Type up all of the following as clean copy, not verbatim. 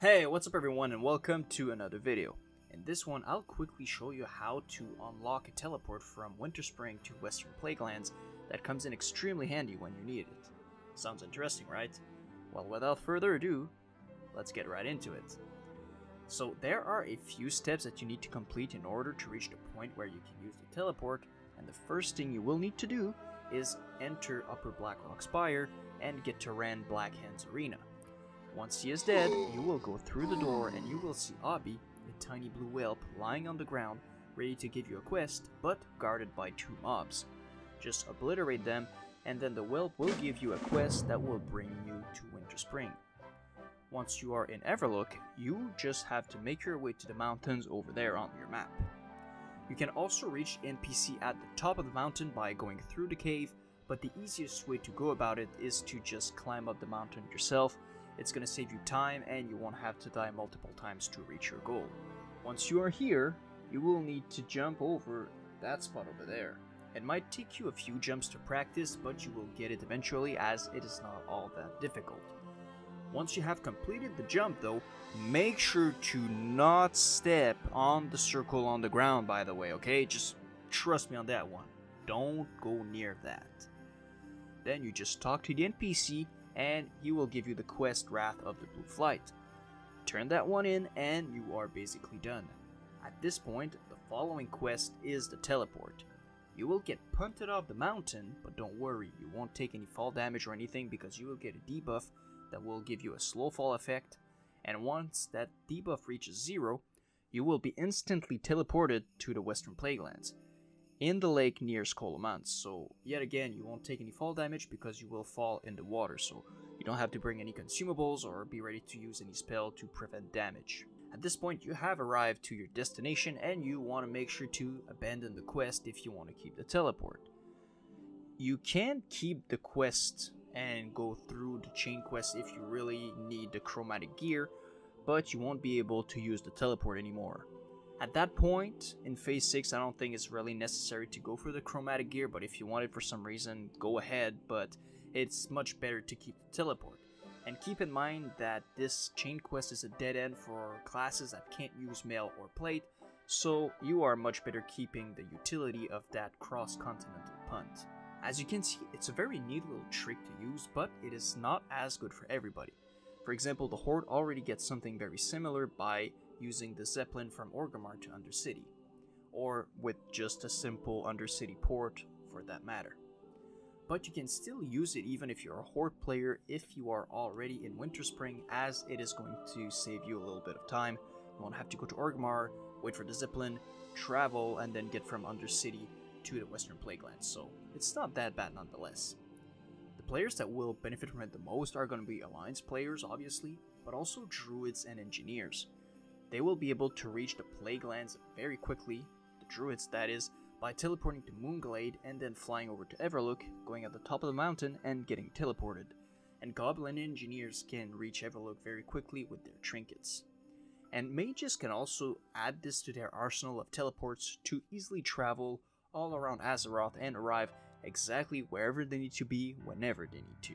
Hey, what's up everyone and welcome to another video. In this one, I'll quickly show you how to unlock a teleport from Winterspring to Western Plaguelands that comes in extremely handy when you need it. Sounds interesting, right? Well, without further ado, let's get right into it. So there are a few steps that you need to complete in order to reach the point where you can use the teleport, and the first thing you will need to do is enter Upper Blackrock Spire and get to Rand Blackhand's arena. Once he is dead, you will go through the door and you will see Obby, a tiny blue whelp, lying on the ground, ready to give you a quest, but guarded by two mobs. Just obliterate them, and then the whelp will give you a quest that will bring you to Winterspring. Once you are in Everlook, you just have to make your way to the mountains over there on your map. You can also reach NPC at the top of the mountain by going through the cave, but the easiest way to go about it is to just climb up the mountain yourself. It's gonna save you time and you won't have to die multiple times to reach your goal. Once you are here, you will need to jump over that spot over there. It might take you a few jumps to practice, but you will get it eventually as it is not all that difficult. Once you have completed the jump though, make sure to not step on the circle on the ground, by the way, okay? Just trust me on that one. Don't go near that. Then you just talk to the NPC and he will give you the quest Wrath of the Blue Flight. Turn that one in and you are basically done. At this point, the following quest is the teleport. You will get punted off the mountain, but don't worry, you won't take any fall damage or anything because you will get a debuff that will give you a slow fall effect, and once that debuff reaches 0, you will be instantly teleported to the Western Plaguelands, in the lake near Scholomance. So yet again, you won't take any fall damage because you will fall in the water, so you don't have to bring any consumables or be ready to use any spell to prevent damage. At this point, you have arrived to your destination and you want to make sure to abandon the quest if you want to keep the teleport. You can keep the quest and go through the chain quest if you really need the chromatic gear, but you won't be able to use the teleport anymore. At that point, in phase 6, I don't think it's really necessary to go for the chromatic gear, but if you want it for some reason, go ahead, but it's much better to keep the teleport. And keep in mind that this chain quest is a dead end for classes that can't use mail or plate, so you are much better keeping the utility of that cross-continental punt. As you can see, it's a very neat little trick to use, but it is not as good for everybody. For example, the Horde already gets something very similar by using the Zeppelin from Orgrimmar to Undercity, or with just a simple Undercity port for that matter. But you can still use it even if you're a Horde player if you are already in Winterspring, as it is going to save you a little bit of time. You won't have to go to Orgrimmar, wait for the Zeppelin, travel, and then get from Undercity to the Western Plaguelands, so it's not that bad nonetheless. The players that will benefit from it the most are going to be Alliance players obviously, but also Druids and Engineers. They will be able to reach the Plaguelands very quickly, the Druids that is, by teleporting to Moonglade and then flying over to Everlook, going at the top of the mountain and getting teleported. And Goblin Engineers can reach Everlook very quickly with their trinkets. And mages can also add this to their arsenal of teleports to easily travel all around Azeroth and arrive exactly wherever they need to be, whenever they need to.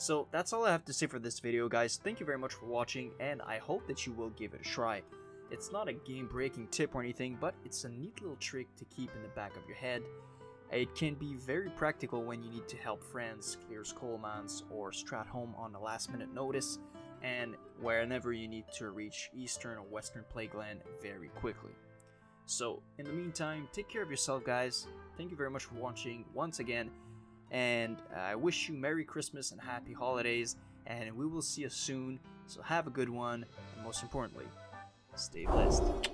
So that's all I have to say for this video guys, thank you very much for watching and I hope that you will give it a try. It's not a game breaking tip or anything, but it's a neat little trick to keep in the back of your head. It can be very practical when you need to help friends, clear Scholomance or Stratholme on a last minute notice, and whenever you need to reach Eastern or Western Plagueland very quickly. So in the meantime, take care of yourself guys, thank you very much for watching once again. And I wish you Merry Christmas and Happy Holidays, and we will see you soon, so have a good one, and most importantly, stay blessed.